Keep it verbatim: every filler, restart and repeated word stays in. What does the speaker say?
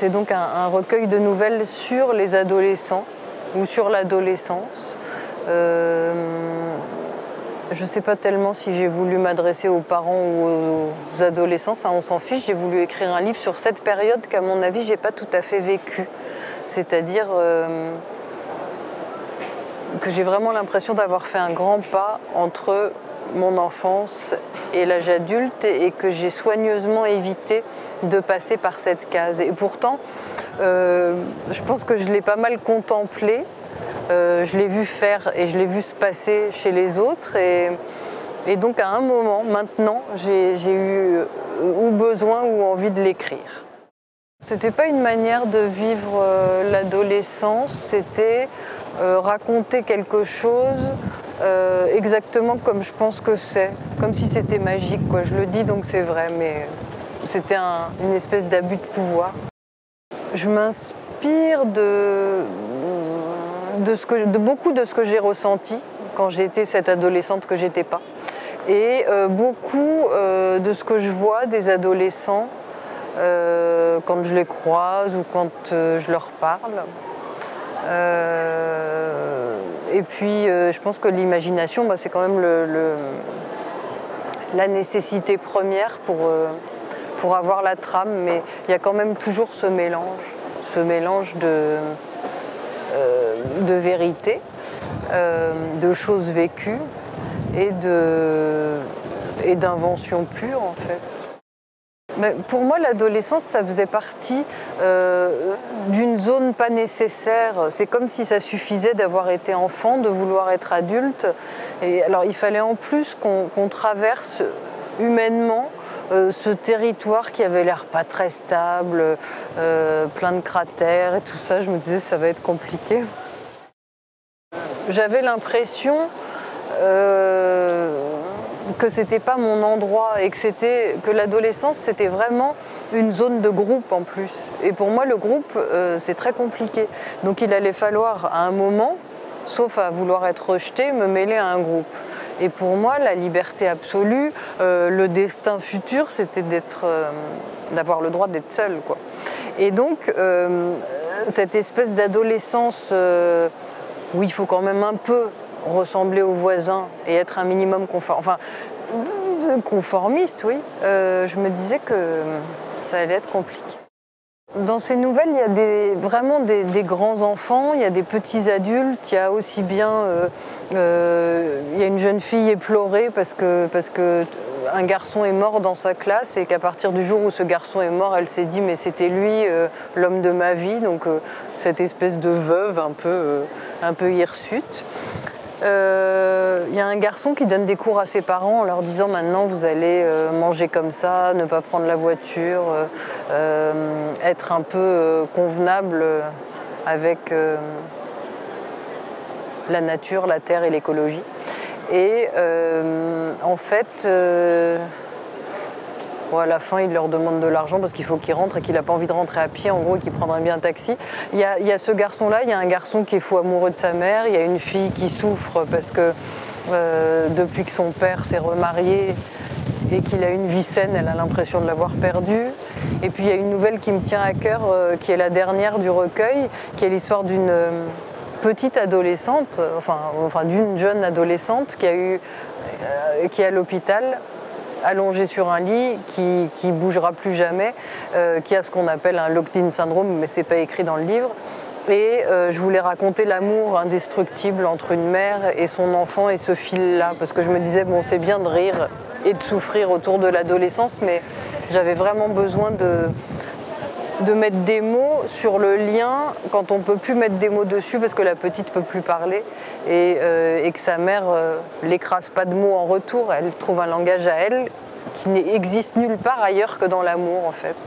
C'est donc un, un recueil de nouvelles sur les adolescents ou sur l'adolescence. Euh, je ne sais pas tellement si j'ai voulu m'adresser aux parents ou aux adolescents, ça on s'en fiche. J'ai voulu écrire un livre sur cette période qu'à mon avis, je n'ai pas tout à fait vécue. C'est-à-dire euh, que j'ai vraiment l'impression d'avoir fait un grand pas entre mon enfance et l'âge adulte et que j'ai soigneusement évité de passer par cette case. Et pourtant, euh, je pense que je l'ai pas mal contemplé, euh, je l'ai vu faire et je l'ai vu se passer chez les autres. Et, et donc à un moment, maintenant, j'ai eu ou besoin ou envie de l'écrire. C'était pas une manière de vivre euh, l'adolescence, c'était euh, raconter quelque chose Euh, exactement comme je pense que c'est, comme si c'était magique, quoi. Je le dis donc c'est vrai, mais c'était un, une espèce d'abus de pouvoir. Je m'inspire de, de, ce que, de beaucoup de ce que j'ai ressenti quand j'étais cette adolescente que j'étais pas, et euh, beaucoup euh, de ce que je vois des adolescents euh, quand je les croise ou quand euh, je leur parle. Euh, et puis euh, je pense que l'imagination, bah, c'est quand même le, le, la nécessité première pour, euh, pour avoir la trame, mais il y a quand même toujours ce mélange, ce mélange de, euh, de vérité, euh, de choses vécues et de, et d'invention pure en fait. Mais pour moi, l'adolescence, ça faisait partie euh, d'une zone pas nécessaire. C'est comme si ça suffisait d'avoir été enfant, de vouloir être adulte. Et alors, il fallait en plus qu'on qu'on traverse humainement euh, ce territoire qui avait l'air pas très stable, euh, plein de cratères et tout ça. Je me disais, ça va être compliqué. J'avais l'impression Euh, que c'était pas mon endroit et que c'était que l'adolescence c'était vraiment une zone de groupe en plus, et pour moi le groupe euh, c'est très compliqué, donc il allait falloir à un moment, sauf à vouloir être rejeté, me mêler à un groupe. Et pour moi la liberté absolue, euh, le destin futur, c'était d'être euh, d'avoir le droit d'être seul, quoi. Et donc euh, cette espèce d'adolescence euh, où il faut quand même un peu ressembler aux voisins et être un minimum conform... enfin, conformiste, oui, euh, je me disais que ça allait être compliqué. Dans ces nouvelles, il y a des, vraiment des, des grands enfants, il y a des petits adultes, il y a aussi bien euh, euh, il y a une jeune fille éplorée parce que, parce que un garçon est mort dans sa classe, et qu'à partir du jour où ce garçon est mort, elle s'est dit mais c'était lui euh, l'homme de ma vie, donc euh, cette espèce de veuve un peu, euh, un peu hirsute. Il euh, y a un garçon qui donne des cours à ses parents en leur disant maintenant vous allez euh, manger comme ça, ne pas prendre la voiture, euh, euh, être un peu euh, convenable avec euh, la nature, la terre et l'écologie. Et euh, en fait, euh, bon, à la fin, il leur demande de l'argent parce qu'il faut qu'il rentre et qu'il n'a pas envie de rentrer à pied, en gros, et qu'il prendrait bien un taxi. Il y a, il y a ce garçon-là, il y a un garçon qui est fou amoureux de sa mère, il y a une fille qui souffre parce que euh, depuis que son père s'est remarié et qu'il a une vie saine, elle a l'impression de l'avoir perdue. Et puis il y a une nouvelle qui me tient à cœur, euh, qui est la dernière du recueil, qui est l'histoire d'une... Euh, petite adolescente, enfin, enfin d'une jeune adolescente qui a eu, euh, qui est à l'hôpital, allongée sur un lit, qui ne bougera plus jamais, euh, qui a ce qu'on appelle un locked-in syndrome, mais c'est pas écrit dans le livre. Et euh, je voulais raconter l'amour indestructible entre une mère et son enfant et ce fil-là, parce que je me disais, bon, c'est bien de rire et de souffrir autour de l'adolescence, mais j'avais vraiment besoin de... de mettre des mots sur le lien quand on ne peut plus mettre des mots dessus parce que la petite ne peut plus parler et, euh, et que sa mère euh, l'écrase pas de mots en retour. Elle trouve un langage à elle qui n'existe nulle part ailleurs que dans l'amour en fait.